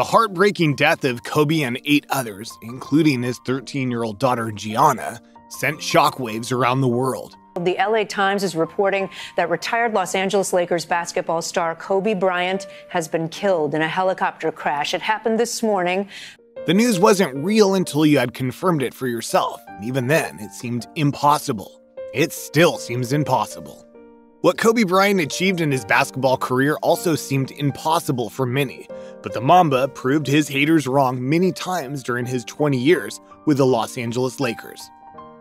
The heartbreaking death of Kobe and 8 others, including his 13-year-old daughter Gianna, sent shockwaves around the world. The LA Times is reporting that retired Los Angeles Lakers basketball star Kobe Bryant has been killed in a helicopter crash. It happened this morning. The news wasn't real until you had confirmed it for yourself, and even then, it seemed impossible. It still seems impossible. What Kobe Bryant achieved in his basketball career also seemed impossible for many, but the Mamba proved his haters wrong many times during his 20 years with the Los Angeles Lakers.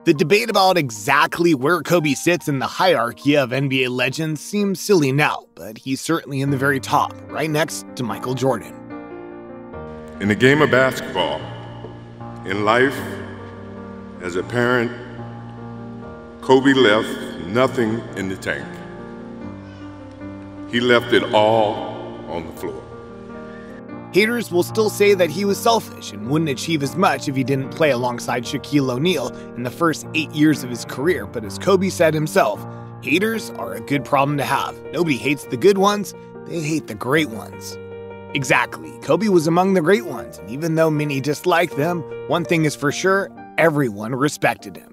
The debate about exactly where Kobe sits in the hierarchy of NBA legends seems silly now, but he's certainly in the very top, right next to Michael Jordan. In the game of basketball, in life, as a parent, Kobe left nothing in the tank. He left it all on the floor. Haters will still say that he was selfish and wouldn't achieve as much if he didn't play alongside Shaquille O'Neal in the first 8 years of his career, but as Kobe said himself, haters are a good problem to have. Nobody hates the good ones, they hate the great ones. Exactly, Kobe was among the great ones, and even though many disliked them, one thing is for sure, everyone respected him.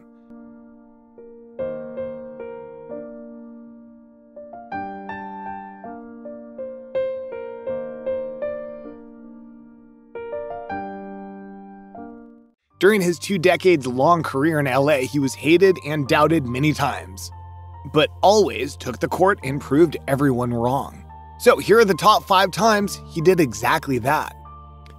During his 2 decades-long career in LA, he was hated and doubted many times, but always took the court and proved everyone wrong. So here are the top 5 times he did exactly that.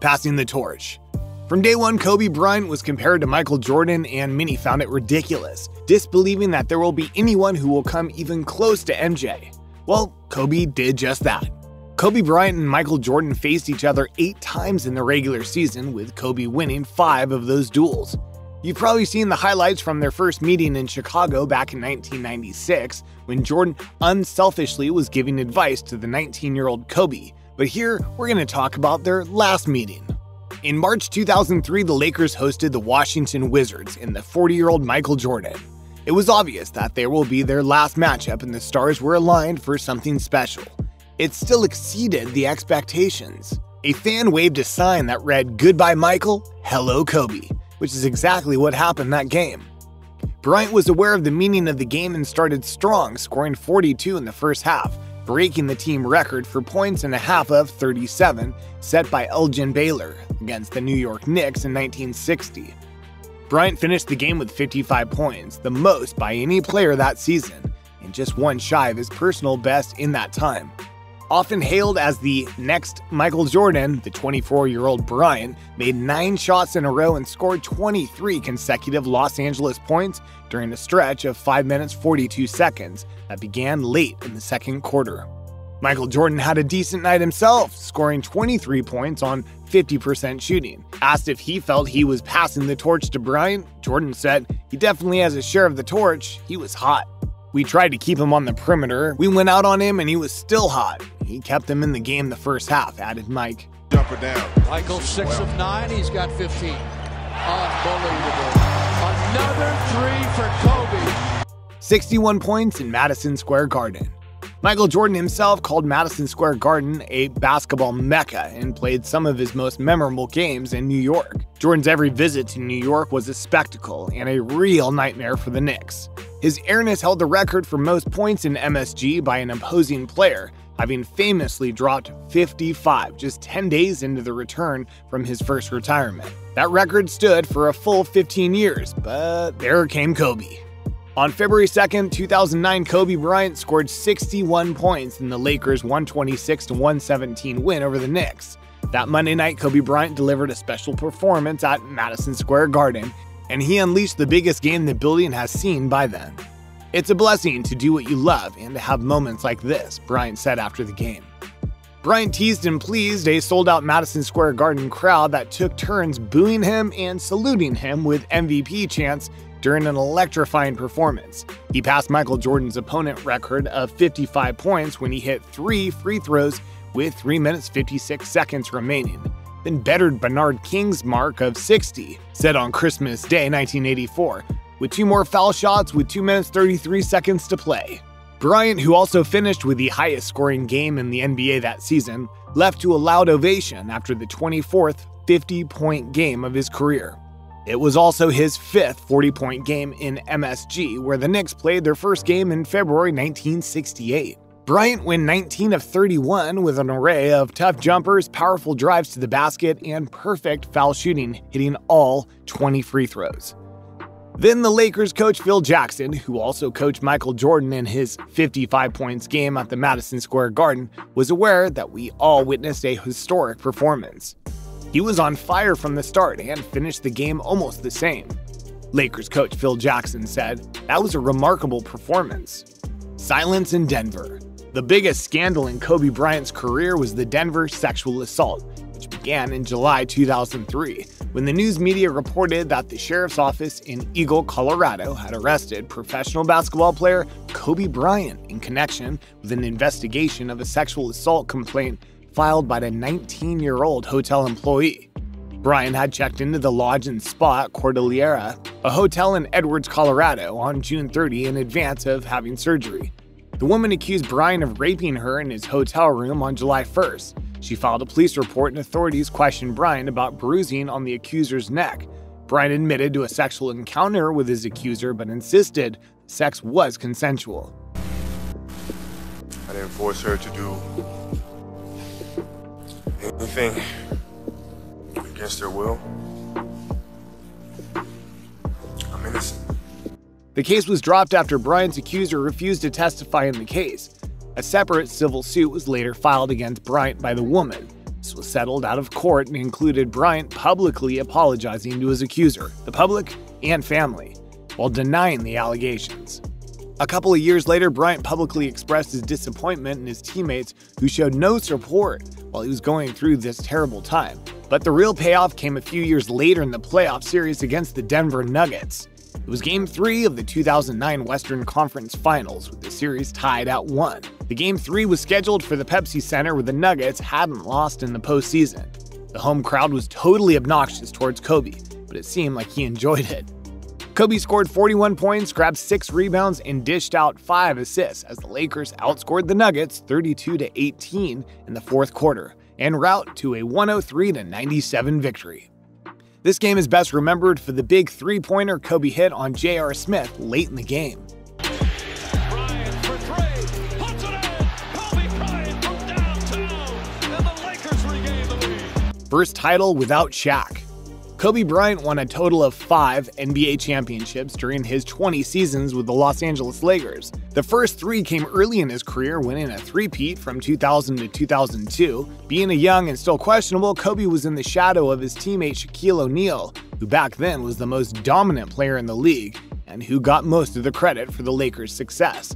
Passing the torch. From day one, Kobe Bryant was compared to Michael Jordan, and many found it ridiculous, disbelieving that there will be anyone who will come even close to MJ. Well, Kobe did just that. Kobe Bryant and Michael Jordan faced each other 8 times in the regular season, with Kobe winning 5 of those duels. You've probably seen the highlights from their first meeting in Chicago back in 1996, when Jordan unselfishly was giving advice to the 19-year-old Kobe, but here we're going to talk about their last meeting. In March 2003, the Lakers hosted the Washington Wizards and the 40-year-old Michael Jordan. It was obvious that there will be their last matchup, and the stars were aligned for something special. It still exceeded the expectations. A fan waved a sign that read, "Goodbye Michael, hello Kobe," which is exactly what happened that game. Bryant was aware of the meaning of the game and started strong, scoring 42 in the first half, breaking the team record for points in a half of 37, set by Elgin Baylor against the New York Knicks in 1960. Bryant finished the game with 55 points, the most by any player that season, and just one shy of his personal best in that time. Often hailed as the next Michael Jordan, the 24-year-old Bryant made 9 shots in a row and scored 23 consecutive Los Angeles points during a stretch of 5 minutes 42 seconds that began late in the second quarter. Michael Jordan had a decent night himself, scoring 23 points on 50% shooting. Asked if he felt he was passing the torch to Bryant, Jordan said, "He definitely has a share of the torch, he was hot. We tried to keep him on the perimeter, we went out on him and he was still hot. He kept them in the game the first half," added Mike. Jumper down. Michael, 6 of 9, he's got 15. Unbelievable. Another 3 for Kobe. 61 points in Madison Square Garden. Michael Jordan himself called Madison Square Garden a basketball mecca and played some of his most memorable games in New York. Jordan's every visit to New York was a spectacle and a real nightmare for the Knicks. His airness held the record for most points in MSG by an opposing player, having famously dropped 55 just 10 days into the return from his first retirement. That record stood for a full 15 years, but there came Kobe. On February 2nd, 2009, Kobe Bryant scored 61 points in the Lakers' 126-117 win over the Knicks. That Monday night, Kobe Bryant delivered a special performance at Madison Square Garden, and he unleashed the biggest game the building has seen by then. "It's a blessing to do what you love and to have moments like this," Bryant said after the game. Bryant teased and pleased a sold-out Madison Square Garden crowd that took turns booing him and saluting him with MVP chants during an electrifying performance. He passed Michael Jordan's opponent record of 55 points when he hit 3 free throws with 3 minutes 56 seconds remaining, then bettered Bernard King's mark of 60, set on Christmas Day 1984, with 2 more foul shots with 2 minutes 33 seconds to play. Bryant, who also finished with the highest scoring game in the NBA that season, left to a loud ovation after the 24th 50-point game of his career. It was also his fifth 40-point game in MSG, where the Knicks played their first game in February 1968. Bryant went 19 of 31 with an array of tough jumpers, powerful drives to the basket, and perfect foul shooting, hitting all 20 free throws. Then the Lakers coach Phil Jackson, who also coached Michael Jordan in his 55-point game at the Madison Square Garden, was aware that we all witnessed a historic performance. He was on fire from the start and finished the game almost the same. Lakers coach Phil Jackson said, "That was a remarkable performance." Silence in Denver. The biggest scandal in Kobe Bryant's career was the Denver sexual assault, which began in July 2003, when the news media reported that the sheriff's office in Eagle, Colorado, had arrested professional basketball player Kobe Bryant in connection with an investigation of a sexual assault complaint filed by a 19-year-old hotel employee. Bryant had checked into the Lodge and Spa at Cordillera, a hotel in Edwards, Colorado, on June 30 in advance of having surgery. The woman accused Bryant of raping her in his hotel room on July 1st. She filed a police report and authorities questioned Bryant about bruising on the accuser's neck. Bryant admitted to a sexual encounter with his accuser but insisted sex was consensual. "I didn't force her to do anything against her will. I'm innocent." The case was dropped after Bryant's accuser refused to testify in the case. A separate civil suit was later filed against Bryant by the woman. This was settled out of court and included Bryant publicly apologizing to his accuser, the public, and family, while denying the allegations. A couple of years later, Bryant publicly expressed his disappointment in his teammates who showed no support while he was going through this terrible time. But the real payoff came a few years later in the playoff series against the Denver Nuggets. It was Game 3 of the 2009 Western Conference Finals, with the series tied at 1. The Game 3 was scheduled for the Pepsi Center, where the Nuggets hadn't lost in the postseason. The home crowd was totally obnoxious towards Kobe, but it seemed like he enjoyed it. Kobe scored 41 points, grabbed 6 rebounds, and dished out 5 assists as the Lakers outscored the Nuggets 32-18 in the fourth quarter, en route to a 103-97 victory. This game is best remembered for the big three-pointer Kobe hit on J.R. Smith late in the game. Bryant for three, puts it in. Kobe Bryant from downtown, and the Lakers regain the lead. First title without Shaq. Kobe Bryant won a total of 5 NBA championships during his 20 seasons with the Los Angeles Lakers. The first 3 came early in his career, winning a three-peat from 2000 to 2002. Being a young and still questionable, Kobe was in the shadow of his teammate Shaquille O'Neal, who back then was the most dominant player in the league and who got most of the credit for the Lakers' success.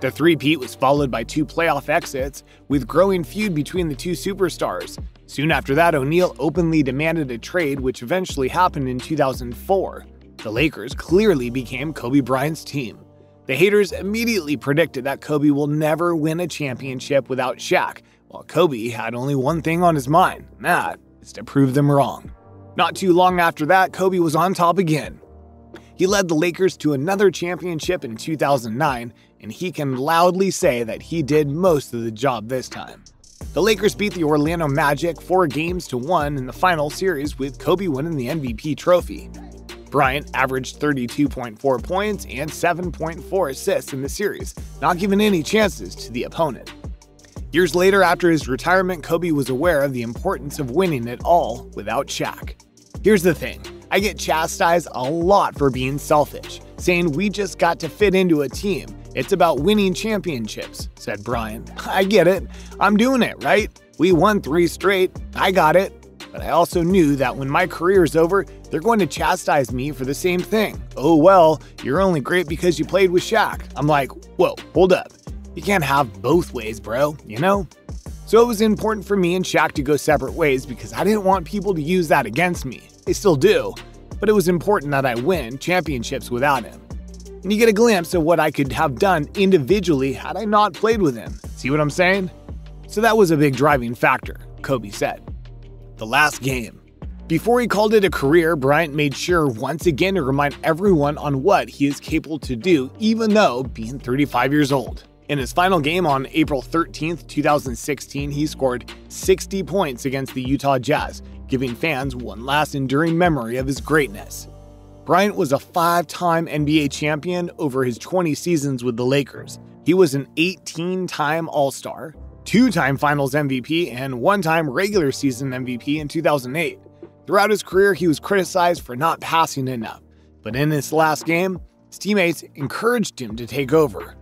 The three-peat was followed by 2 playoff exits, with growing feud between the 2 superstars. Soon after that, O'Neal openly demanded a trade, which eventually happened in 2004. The Lakers clearly became Kobe Bryant's team. The haters immediately predicted that Kobe will never win a championship without Shaq, while Kobe had only one thing on his mind, and that is to prove them wrong. Not too long after that, Kobe was on top again. He led the Lakers to another championship in 2009, and he can loudly say that he did most of the job this time. The Lakers beat the Orlando Magic 4-1 in the final series, with Kobe winning the MVP trophy. Bryant averaged 32.4 points and 7.4 assists in the series, not giving any chances to the opponent. Years later, after his retirement, Kobe was aware of the importance of winning it all without Shaq. "Here's the thing. I get chastised a lot for being selfish, saying we just got to fit into a team. It's about winning championships," said Bryant. "I get it. I'm doing it, right? We won 3 straight. I got it. But I also knew that when my career is over, they're going to chastise me for the same thing. Oh, well, you're only great because you played with Shaq. I'm like, whoa, hold up. You can't have both ways, bro, you know? So it was important for me and Shaq to go separate ways because I didn't want people to use that against me. They still do, but it was important that I win championships without him. And you get a glimpse of what I could have done individually had I not played with him. See what I'm saying? So that was a big driving factor," Kobe said. The last game. Before he called it a career, Bryant made sure once again to remind everyone on what he is capable to do, even though being 35 years old. In his final game on April 13, 2016, he scored 60 points against the Utah Jazz, giving fans one last enduring memory of his greatness. Bryant was a five-time NBA champion over his 20 seasons with the Lakers. He was an 18-time All-Star, two-time Finals MVP, and one-time regular season MVP in 2008. Throughout his career, he was criticized for not passing enough, but in his last game, his teammates encouraged him to take over.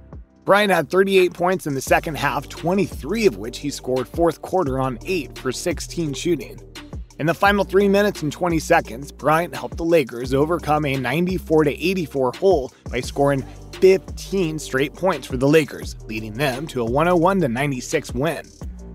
Bryant had 38 points in the second half, 23 of which he scored fourth quarter on 8 for 16 shooting. In the final 3 minutes and 20 seconds, Bryant helped the Lakers overcome a 94-84 hole by scoring 15 straight points for the Lakers, leading them to a 101-96 win.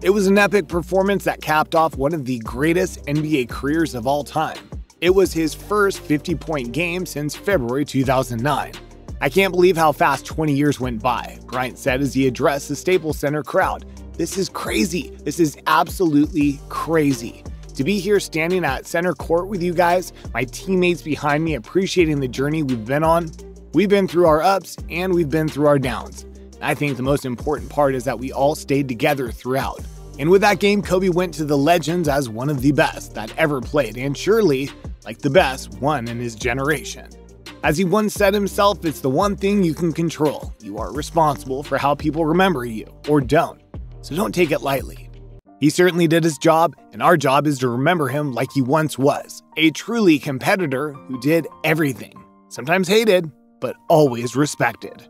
It was an epic performance that capped off one of the greatest NBA careers of all time. It was his first 50-point game since February 2009. "I can't believe how fast 20 years went by," Bryant said as he addressed the Staples Center crowd. "This is crazy. This is absolutely crazy. To be here standing at center court with you guys, my teammates behind me appreciating the journey we've been on. We've been through our ups and we've been through our downs. I think the most important part is that we all stayed together throughout." And with that game, Kobe went to the legends as one of the best that ever played, and surely, like the best, one in his generation. As he once said himself, it's the one thing you can control. You are responsible for how people remember you, or don't. So don't take it lightly. He certainly did his job, and our job is to remember him like he once was. A truly competitor who did everything. Sometimes hated, but always respected.